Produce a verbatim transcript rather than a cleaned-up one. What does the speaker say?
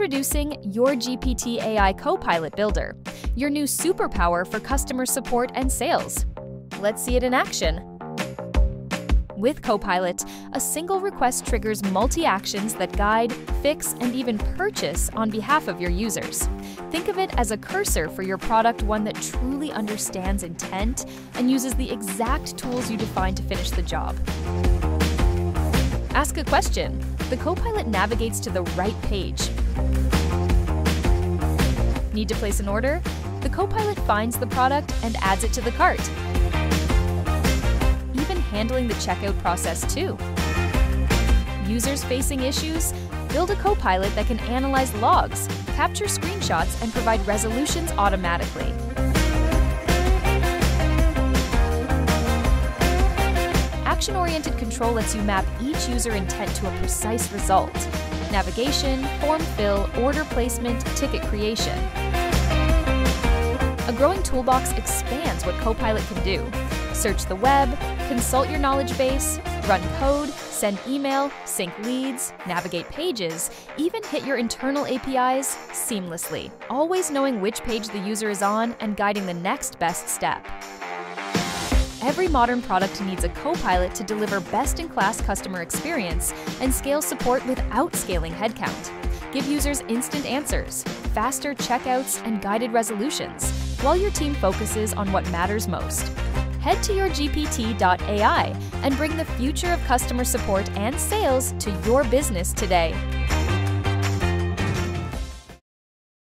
Introducing Your G P T A I Copilot Builder, your new superpower for customer support and sales. Let's see it in action. With Copilot, a single request triggers multi-actions that guide, fix, and even purchase on behalf of your users. Think of it as a cursor for your product, one that truly understands intent and uses the exact tools you define to finish the job. Ask a question. The Copilot navigates to the right page. Need to place an order? The Copilot finds the product and adds it to the cart. Even handling the checkout process too. Users facing issues? Build a Copilot that can analyze logs, capture screenshots, and provide resolutions automatically. Action-oriented control lets you map each user intent to a precise result. Navigation, form fill, order placement, ticket creation. A growing toolbox expands what Copilot can do. Search the web, consult your knowledge base, run code, send email, sync leads, navigate pages, even hit your internal A P Is seamlessly, always knowing which page the user is on and guiding the next best step. Every modern product needs a Copilot to deliver best-in-class customer experience and scale support without scaling headcount. Give users instant answers, faster checkouts, and guided resolutions, while your team focuses on what matters most. Head to your G P T dot A I and bring the future of customer support and sales to your business today.